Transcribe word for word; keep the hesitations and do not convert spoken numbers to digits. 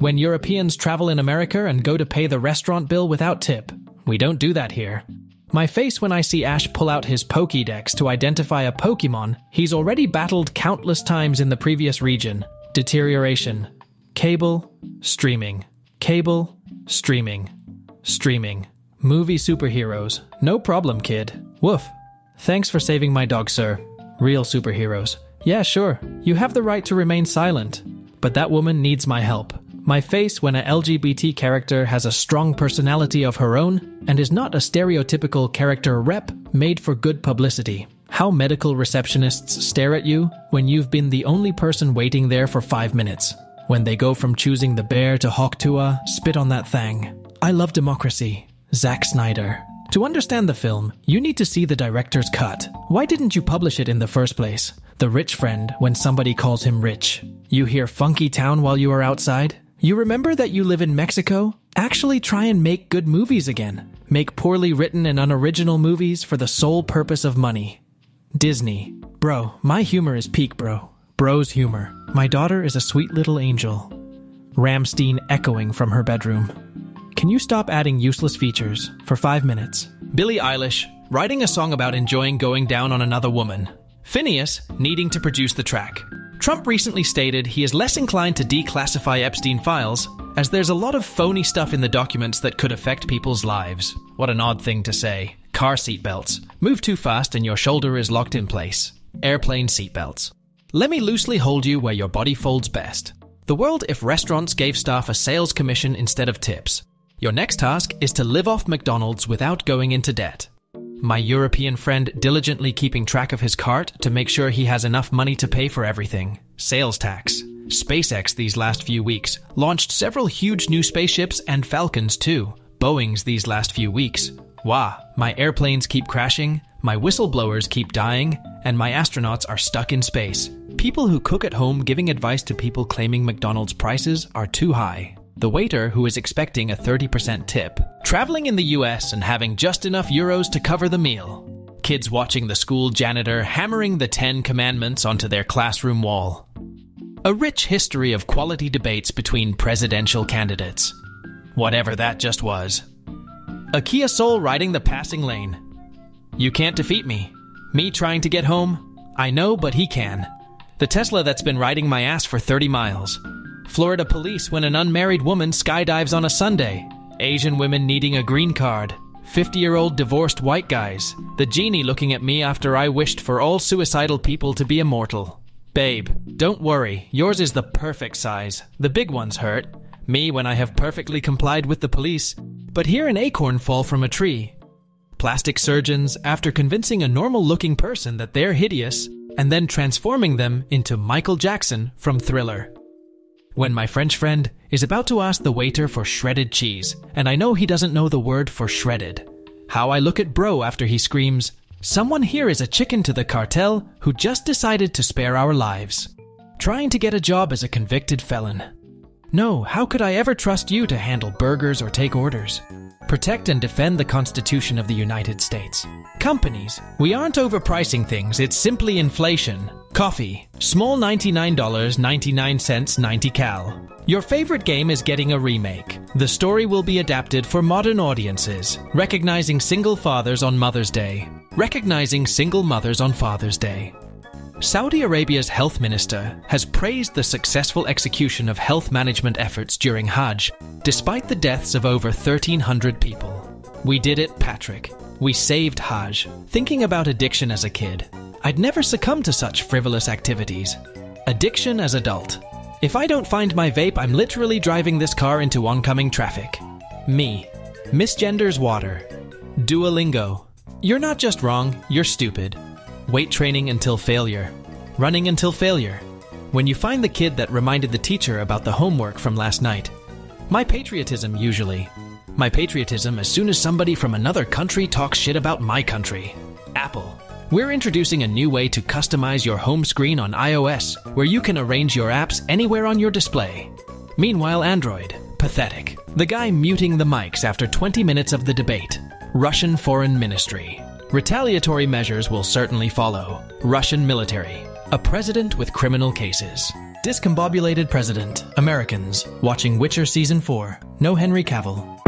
When Europeans travel in America and go to pay the restaurant bill without tip, we don't do that here. My face when I see Ash pull out his Pokédex to identify a Pokémon he's already battled countless times in the previous region. Deterioration. Cable. Streaming. Cable. Streaming. Streaming. Movie superheroes. No problem, kid. Woof. Thanks for saving my dog, sir. Real superheroes. Yeah, sure. You have the right to remain silent. But that woman needs my help. My face when a L G B T character has a strong personality of her own and is not a stereotypical character rep made for good publicity. How medical receptionists stare at you when you've been the only person waiting there for five minutes. When they go from choosing the bear to Hawk Tua, spit on that thang. I love democracy. Zack Snyder. To understand the film, you need to see the director's cut. Why didn't you publish it in the first place? The rich friend when somebody calls him rich. You hear funky town while you are outside? You remember that you live in Mexico? Actually try and make good movies again. Make poorly written and unoriginal movies for the sole purpose of money. Disney. Bro, my humor is peak, bro. Bro's humor. My daughter is a sweet little angel. Ramstein echoing from her bedroom. Can you stop adding useless features for five minutes? Billie Eilish, writing a song about enjoying going down on another woman. Phineas, needing to produce the track. Trump recently stated he is less inclined to declassify Epstein files, as there's a lot of phony stuff in the documents that could affect people's lives. What an odd thing to say. Car seatbelts. Move too fast and your shoulder is locked in place. Airplane seatbelts. Let me loosely hold you where your body folds best. The world if restaurants gave staff a sales commission instead of tips. Your next task is to live off McDonald's without going into debt. My European friend diligently keeping track of his cart to make sure he has enough money to pay for everything. Sales tax. SpaceX these last few weeks launched several huge new spaceships and Falcons too. Boeings these last few weeks. Wah, my airplanes keep crashing, my whistleblowers keep dying, and my astronauts are stuck in space. People who cook at home giving advice to people claiming McDonald's prices are too high. The waiter who is expecting a thirty percent tip. Traveling in the U S and having just enough euros to cover the meal. Kids watching the school janitor hammering the Ten Commandments onto their classroom wall. A rich history of quality debates between presidential candidates. Whatever that just was. A Kia Soul riding the passing lane. You can't defeat me. Me trying to get home? I know, but he can. The Tesla that's been riding my ass for thirty miles. Florida police when an unmarried woman skydives on a Sunday. Asian women needing a green card. fifty-year-old divorced white guys. The genie looking at me after I wished for all suicidal people to be immortal. Babe, don't worry, yours is the perfect size. The big ones hurt. Me when I have perfectly complied with the police, but hear an acorn fall from a tree. Plastic surgeons after convincing a normal-looking person that they're hideous and then transforming them into Michael Jackson from Thriller. When my French friend is about to ask the waiter for shredded cheese, and I know he doesn't know the word for shredded. How I look at bro after he screams, "Someone here is a chicken to the cartel who just decided to spare our lives." Trying to get a job as a convicted felon. No, how could I ever trust you to handle burgers or take orders? Protect and defend the Constitution of the United States. Companies, we aren't overpricing things, it's simply inflation. Coffee, small ninety-nine ninety-nine, ninety cal. Your favorite game is getting a remake. The story will be adapted for modern audiences. Recognizing single fathers on Mother's Day. Recognizing single mothers on Father's Day. Saudi Arabia's health minister has praised the successful execution of health management efforts during Hajj, despite the deaths of over thirteen hundred people. We did it, Patrick. We saved Hajj. Thinking about addiction as a kid. I'd never succumb to such frivolous activities. Addiction as adult. If I don't find my vape, I'm literally driving this car into oncoming traffic. Me. Misgenders water. Duolingo. You're not just wrong, you're stupid. Weight training until failure. Running until failure. When you find the kid that reminded the teacher about the homework from last night. My patriotism usually. My patriotism as soon as somebody from another country talks shit about my country. Apple. We're introducing a new way to customize your home screen on iOS, where you can arrange your apps anywhere on your display. Meanwhile, Android. Pathetic. The guy muting the mics after twenty minutes of the debate. Russian Foreign Ministry. Retaliatory measures will certainly follow. Russian military. A president with criminal cases. Discombobulated President. Americans watching Witcher Season four. No Henry Cavill.